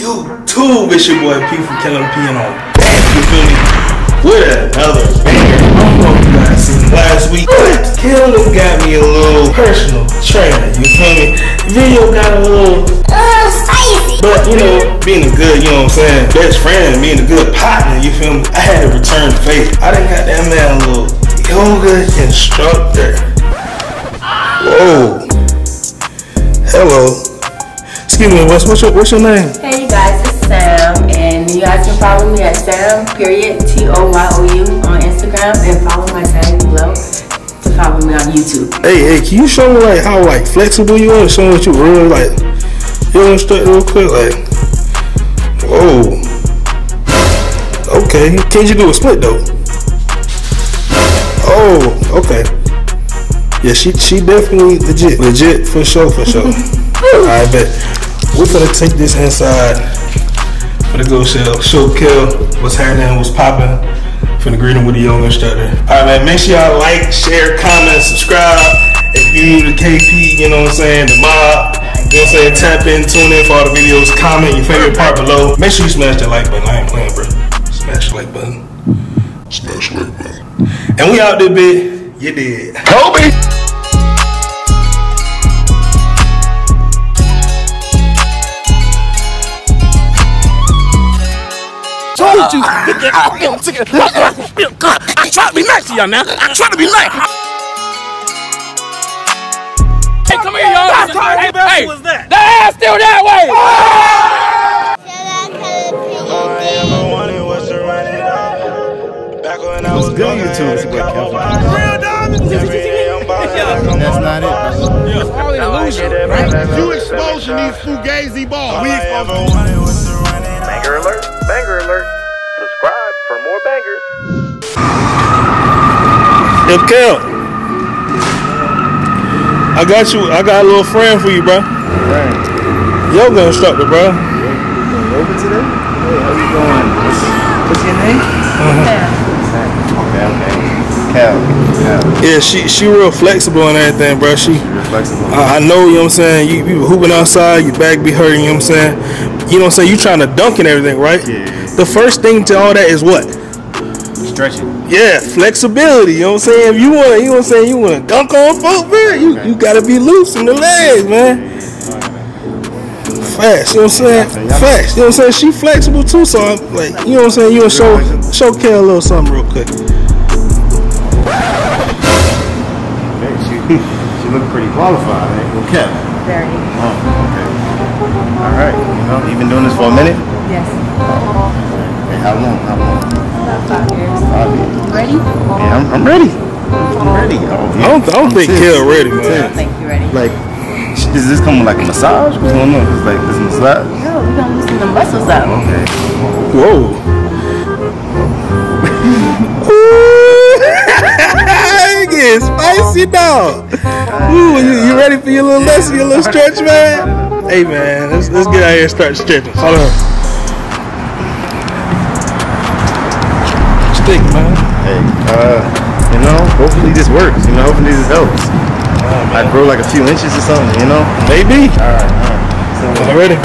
You too, it's your boy P from Killer Piano. You feel me? With another banger. I don't know if you guys seen last week, but Killer got me a little personal trainer. You feel me? The video got a little spicy. But you know, being a good, you know what I'm saying, best friend, being a good partner, you feel me? I had to return to faith. I done got that man a little yoga instructor. Whoa. Hello. Excuse me, what's your name? Hey you guys, it's Sam, and you guys can follow me at Sam.TOYOU on Instagram, and follow my tag below to follow me on YouTube. Hey, can you show me like how like flexible you are? Show me what you really like. You want to start real quick, like. Whoa. Okay, can't you do a split though? Oh, okay. Yeah, she definitely legit for sure. I bet. We're gonna take this inside. Gonna go show Kel what's happening, what's popping. Finna greet him with the yoga instructor. Alright man, make sure y'all like, share, comment, subscribe. If you new to KP, you know what I'm saying, the mob, you know what I'm saying, tap in, tune in for all the videos, comment your favorite part below. Make sure you smash that like button. I ain't playing, bro. Smash the like button. Smash the like button. And we out there, bitch. You did. Kobe! Told you, get that fucking ticket. I try to be nice to y'all now. I try to be nice. Hey, come here, y'all. Hey, was that? The ass still that way. What's good, YouTube? It's Black Kelvin. Real diamonds. That's not it, bro. Probably illusion. You exposing these fugazi balls. We exposing. Banger alert. Banger alert. Subscribe for more bangers. Yo, Kel. I got you. I got a little friend for you, bro. Right. Yoga instructor, bro. Yoga today? Hey, how you doing? What's your name? Okay. Kel. Yeah, she real flexible and everything, bro. She real flexible. I know, you know what I'm saying? You hooping outside, your back be hurting, you know what I'm saying? You know what I'm saying? You trying to dunk and everything, right? Yeah. The first thing to all that is what? Stretching. Yeah, flexibility. You know what I'm saying? If you want, you know what I'm saying, you want to dunk on folk, man, you gotta be loose in the legs, man. Fast, you know what I'm saying? Fast, you know what I'm saying? She flexible too, so I'm like, you know what I'm saying? You want to show Kel a little something real quick. She look pretty qualified, right? Well, Kel. Very. Oh, okay. All right, you know, you've been doing this for a minute? Yes. Hey, how long? About 5 years. 5 years. Ready? Yeah, I'm ready. I'm ready. Oh, yeah. I don't think Kel ready, man. I don't think you're ready. Like, is this coming like a massage? What's going on? It's like this massage? No, we're gonna loosen the muscles up. Okay. Whoa. You getting spicy, dog. Ooh, you ready for your little lesson, your little stretch, man? Hey man, let's get out here and start stretching. Hold on. Stick, man. Hey, you know, hopefully this works. You know, hopefully this helps. I grow like a few inches or something, you know? Maybe. All right. So, all ready?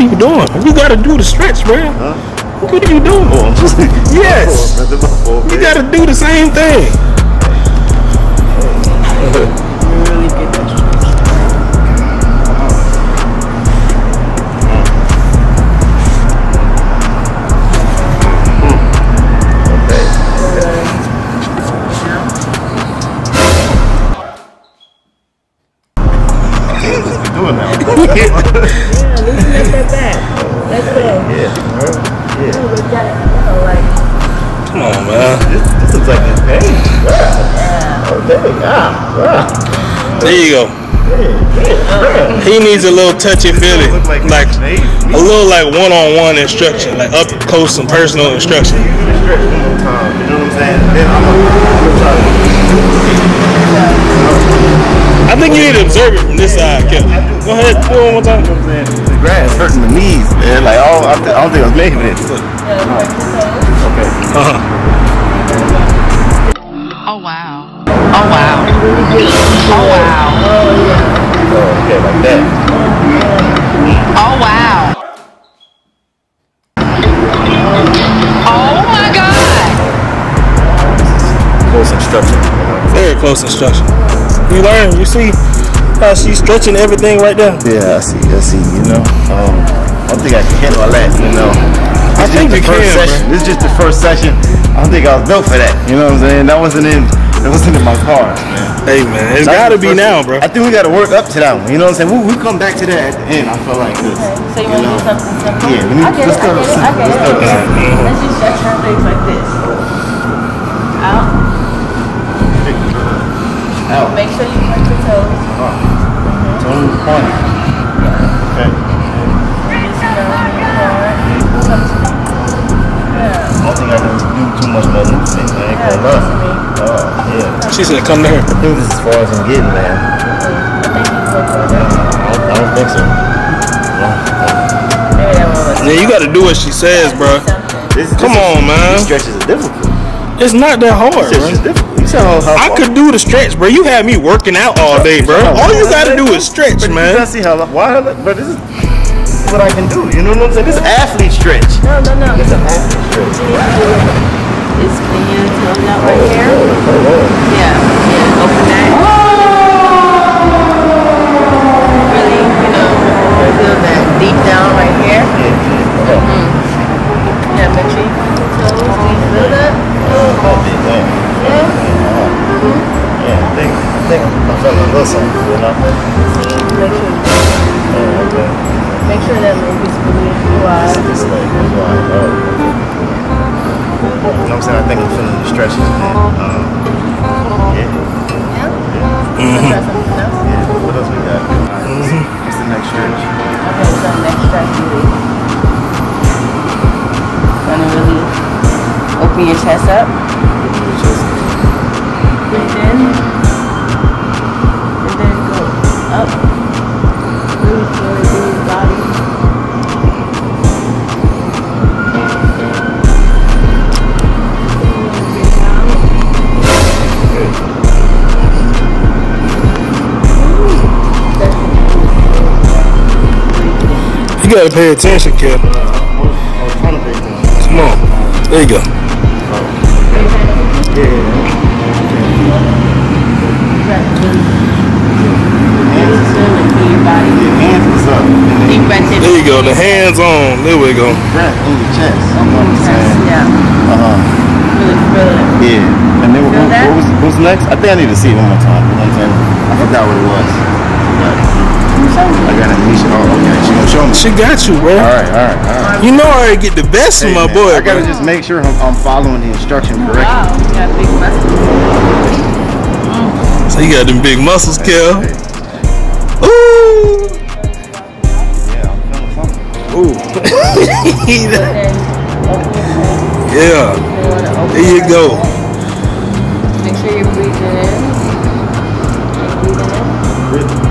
What you doing? You gotta do the stretch, man. Huh? What are you doing? Oh, yes. You gotta do the same thing. You really get that there you go. He needs a little touchy-feely, like a little like one-on-one instruction, like up close and personal instruction. You know what I'm saying? Then I think you need to observe it from this side, Kevin. Go ahead, do it one more time. The grass hurting the knees, man. Like I don't think I was made for this. Okay. Oh wow. Oh wow. Oh wow. Okay, like that. Oh wow. Oh my god. Close instruction. Very close instruction. You learn, you see how she's stretching everything right there. Yeah, I see, you know. I don't think I can handle all that, you know. I think the first session. This is just the first session. I don't think I was built for that. You know what I'm saying? That wasn't in my car, man. Hey man, it's gotta be now, bro. I think we gotta work up to that one. You know what I'm saying? We come back to that at the end. I feel like this. Okay. So you wanna do something simple? Yeah, let's go to something. Let's just stretch our legs like this. Out. Out. Make sure you point your toes. Toes pointing. Okay. I don't think I can do too much more than this thing. I ain't gonna lie. Yeah. She said, come to her. I think this is as far as I'm getting, man. I don't think so. Yeah, you gotta do what she says, bro. Come on, man. These stretches are difficult. It's not that hard, bro. I could do the stretch, bro. You had me working out all day, bro. All you gotta do is stretch, man. You gotta see how. Why? But this is what I can do. You know what I'm saying? This is athlete stretch. No. It's an athlete stretch. It's when you tell them that right here. Yeah, open that. Really, you know, feel that deep down right here. Yeah, make sure you put your toes. Do you feel that? Yeah. Yeah, I think I'm feeling this one, you know? See, make sure you do that. Make sure that leg is wide. This leg is wide, you know what I'm saying? I think I'm feeling the stretches, man. What else we got? What's the next stretch? Okay, so the next stretch is gonna really open your chest up. Breathe in. And then go up. Really feel it in your body. You gotta pay attention, kid. Come on. There you go. There you go. The hands on. There we go. In your chest. Yeah. Yeah. And then what was next? I think I need to see it one more time. I forgot what it was. I got Anisha. Oh, okay. She gonna show me. She got you, bro. All right. You know I get the best of my boy. I gotta just make sure I'm following the instruction correctly. Wow, you got big muscles. So you got them big muscles, Kel. Ooh. Yeah, I'm feeling something. Ooh. Yeah. There you go. Make sure you're breathing in. Breathing in.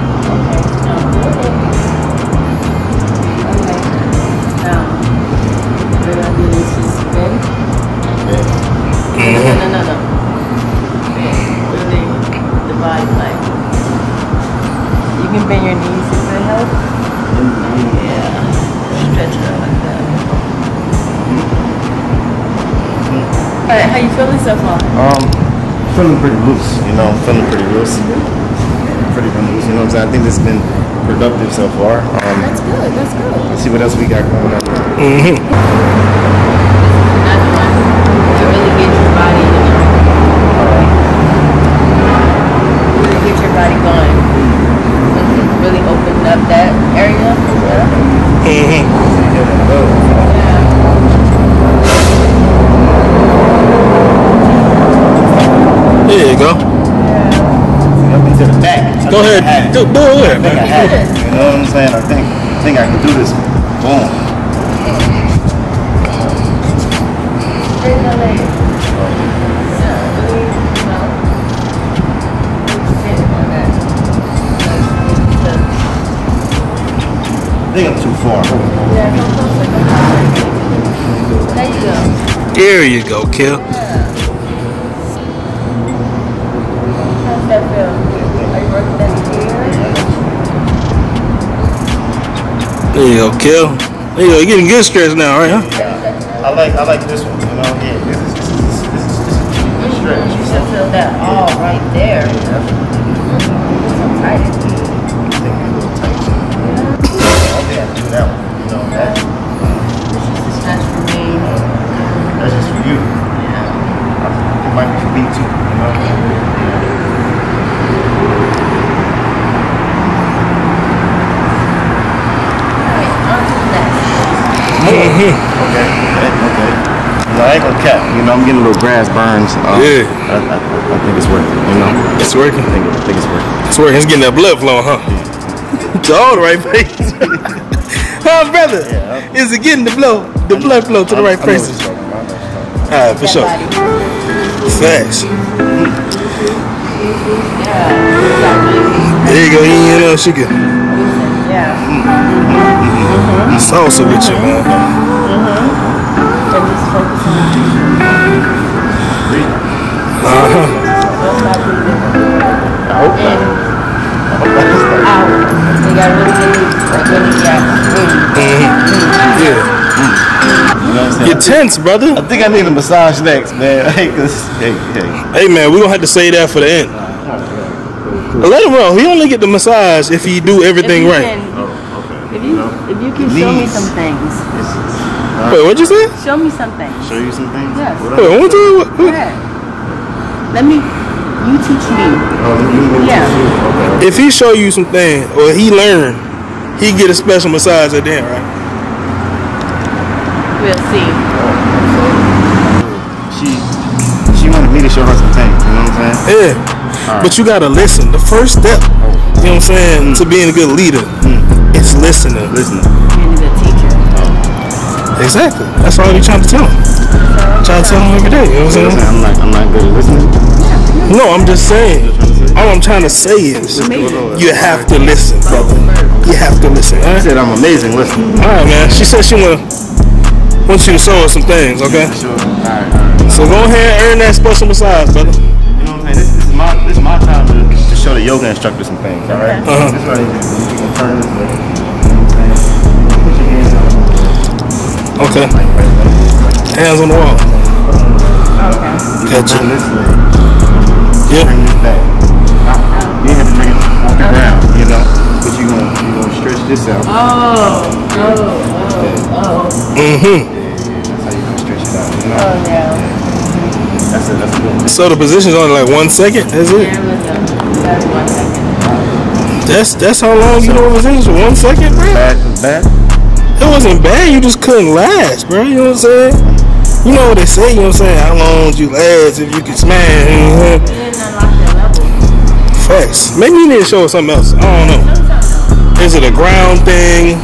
No. Really divide like. You can bend your knees if it helps. Yeah. Stretch it out like that. Alright, how you feeling so far? Feeling pretty loose, you know, you know what I'm saying? I think this has been productive so far. That's good. Let's see what else we got going on. There you go. Yeah. Up into the back. Go ahead. Go ahead, man. I think I had it. You know what I'm saying? I think I can do this. Boom. There's no way. I think I'm too far. Yeah, come closer. There you go. There you go, Kill. How's that feel? There you go, Kill. There you go, you're getting good stretch now, right? Huh? Yeah. I like this one, you know. Yeah, this is stretch. You should feel that all right there. I think I can do that one. You know that? That's for me. That's just for you. Yeah. It might be for me too, you know. Okay, okay. No, I ain't gonna cap. You know, I'm getting a little grass burns. Yeah. I think it's working, you know. It's working? I think it's working. It's working. It's getting that blood flowing, huh? Yeah. To all the right places. Huh, brother? Yeah, okay. Is it getting the blood flow to the right places? Alright, for sure. Facts. There you go, you ain't know she good. Yeah. Mm-hmm. It's also with you, man. Mm-hmm. And just focus on breathing. I hope not. They got really good, like, when you got Yeah. You're tense, brother. I think I need a massage next, man. Hey, man, we don't have to say that for the end. Let him roll. He only get the massage if he do everything right. If you can show me some things. Wait, what'd you say? Show me some things. Show you some things? Yes. Wait, what you what? Yeah. Let me, you teach me. Yeah. Okay. If he show you some things, or he learn, he get a special massage at the end, right? We'll see. She wanted me to show her some things, you know what I'm saying? Yeah. Right. But you gotta listen. The first step, you know what I'm saying, to being a good leader, is listening. Listening. Being a good teacher. Exactly. That's all you're trying to tell them. Trying to tell them every day. You know what I'm saying? I'm not good at listening. Yeah, no, I'm just saying. All I'm trying to say is you have to listen, brother. You have to listen. Right? She said I'm amazing listening. All right, man. She said she wants you to show us some things. Okay. Sure. All right. So go ahead and earn that special massage, brother. This is my time to show the yoga instructor some things, all right? Uh-huh. This right here. You can turn this way. Put your hands on the wall. Okay. Hands on the wall. Okay. Gotcha. Turn this way. Yep. Bring this back. You ain't have to bring it off the ground, you know? But you're gonna stretch this out. Oh. Mm-hmm. Yeah, that's how you're gonna stretch it out, you know? Oh, yeah. That's good. So the position's only like 1 second, is it? Yeah, that's 1 second. That's how long you know the position? 1 second, bro? It wasn't bad, you just couldn't last, bro. You know what I'm saying? You know what they say, you know what I'm saying? How long do you last if you can smash? You didn't unlock your level. Facts. Maybe you need to show us something else. I don't know. Is it a ground thing?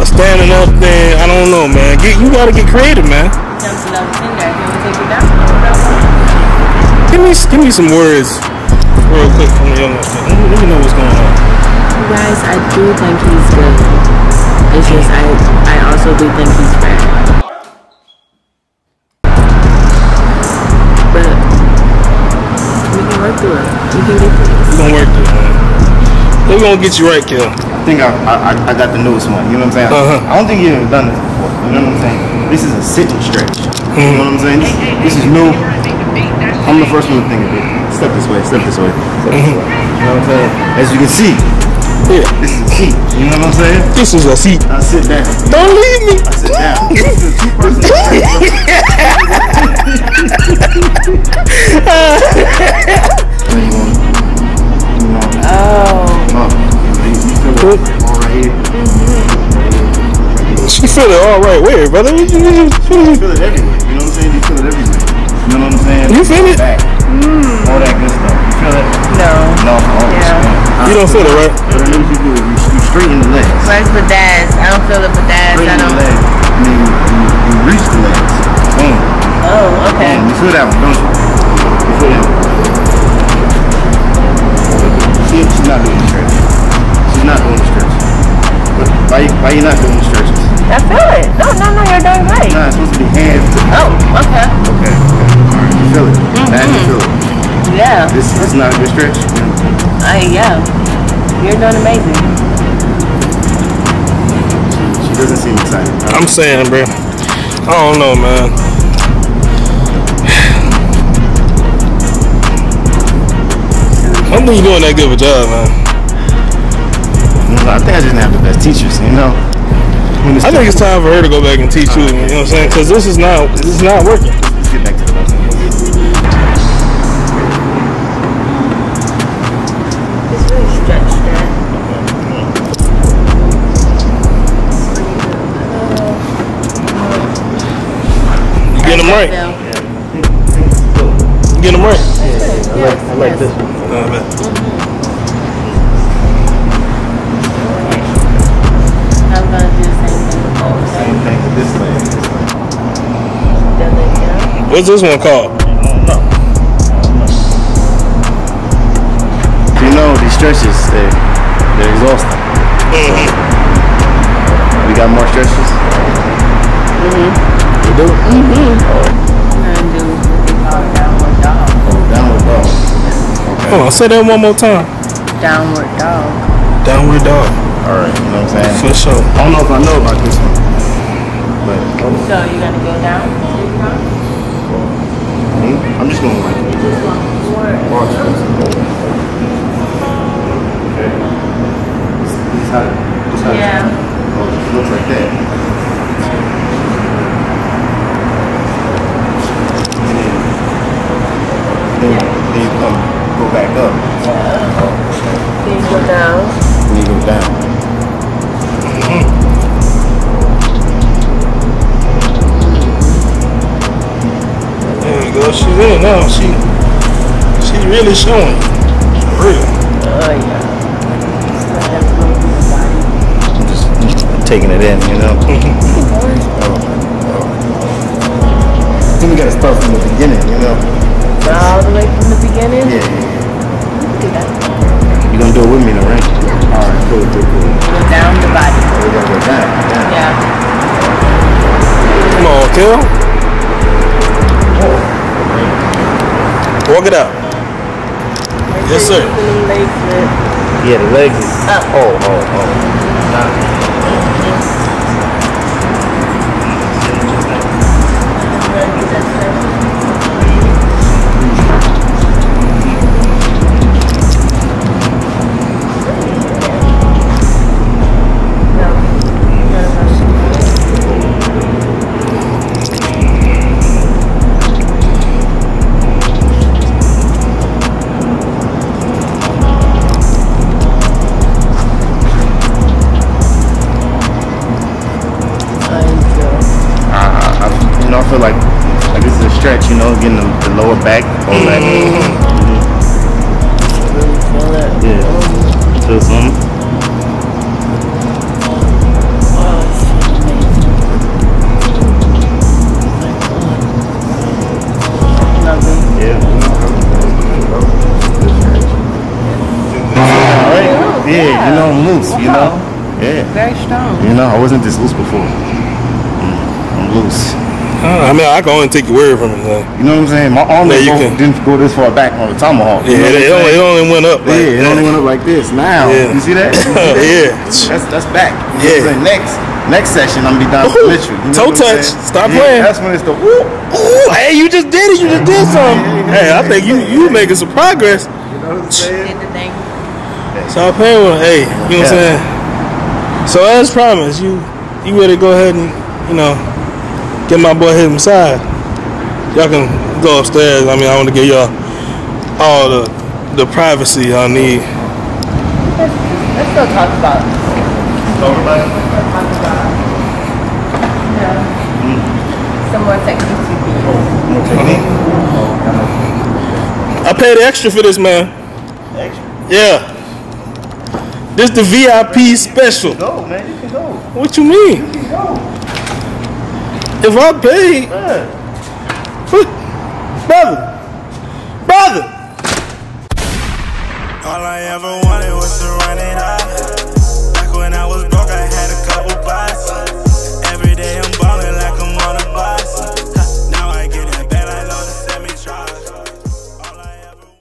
A standing up thing? I don't know, man. You gotta get creative, man. Give me some words real quick from the young man. Let me know what's going on. You guys, I do think he's good. It's just I also do think he's bad. But we can work through it. We can get through it. We're gonna work through it, man. We're gonna get you right, Kill. I think I got the newest one, you know what I'm saying? Uh-huh. I don't think you've ever done this before, you know what I'm saying? This is a sitting stretch. Mm-hmm. You know what I'm saying? This is new. I'm the first one to think of it. Step this way. You know what I'm saying? As you can see, this is a seat. You know what I'm saying? This is a seat. I sit down. Don't leave me. I sit down. This is a two-person stretch. You feel it all right where, brother? You feel it everywhere. You know what I'm saying? You feel it everywhere. You know what I'm saying? You seen it? All that good stuff. You feel that? No. No. Yeah. You don't feel it, right? But at least you do. You straighten the legs. Where's the dads? I don't feel it with dads. I don't. The legs. I mean, you reach the legs. Boom. Oh, okay. Boom. You feel that one, don't you? You feel that one. See, she's not doing the stretch. She's not doing the stretch. But why you not doing the stretches? I feel it. No, you're doing right. Nah, it's supposed to be hands. Oh, okay. Okay. All right, you feel it. Now you feel it. Yeah. This is not a good stretch. Yeah. You're doing amazing. She doesn't seem excited. I'm saying, bro. I don't know, man. I don't think you're doing that good of a job, man. I think I just didn't have the best teachers, you know? I think it's time for her to go back and teach you. You know what I'm saying? Because this is not working. Let's get back to the lesson. It's really stretched there. You get them right. You get them right. I like this one. I bet. I'm gonna do the same. Same thing with this leg. What's this one called? I don't know. You know, these stretches, they're exhausting. We got more stretches? You do? I'm going to do downward dog. Oh, downward dog. Okay. Hold on, say that one more time. Downward dog. Downward dog. All right, you know what I'm saying? For sure. I don't know if I know about this one. But, so you gotta go down? I'm just going like this. Okay. This is how it looks like that. Then you come, go back up. Then you go down. Then you go down. She's in now. She's really showing. For real. Oh yeah. I'm just taking it in, you know. I think we gotta start from the beginning, you know. All the way from the beginning? Yeah. You gonna do it with me though, right? Alright, cool. Go down the body. We gotta go down. Yeah. Come on, Kill. Walk it out. Yes, sir. Yeah, the legs is up. Oh. You know, getting the lower back, all that. Yeah. Feel something? Yeah. Alright. Yeah, you know, I'm loose. You know. Yeah. Very strong. You know, I wasn't this loose before. I'm loose. I mean, I can only take your word from it. Like. You know what I'm saying? My arm didn't go this far back on the tomahawk. Yeah, you know it only went up. Like it only went up like this. Now, you see that? Yeah, that's back. You know next session, I'm gonna be down with you. Toe touch. Stop playing. That's when it's the whoop. Ooh, hey, you just did it. You just did something. Hey, I think you making some progress. You know what I'm saying? Stop playing with it. Hey, you know what I'm saying? So as promised, you better go ahead and get my boy hit inside. Y'all can go upstairs. I mean, I want to give y'all all the privacy y'all need. Let's go talk about it. Talk about it? Let's talk about it. Yeah. Some what's at UCB. I paid extra for this, man. Extra? Yeah. This the VIP special. Go, man. You can go. What you mean? You can go. If I paid, brother. All I ever wanted was to run it up.